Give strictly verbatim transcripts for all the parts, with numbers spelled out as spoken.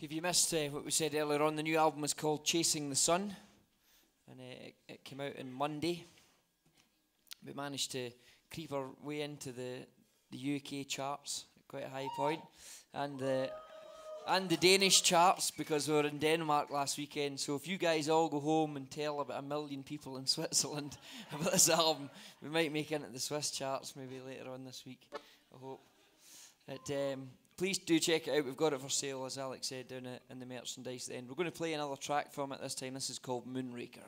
If you missed uh, what we said earlier on, the new album is called Chasing the Sun, and uh, it, it came out on Monday. We managed to creep our way into the, the U K charts at quite a high point, and the, and the Danish charts, because we were in Denmark last weekend. So if you guys all go home and tell about a million people in Switzerland about this album, we might make it at the Swiss charts maybe later on this week, I hope. But, um, please do check it out. We've got it for sale, as Alex said, down at, in the merchandise at the end. We're going to play another track from it this time. This is called Moonraker.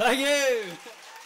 Thank you.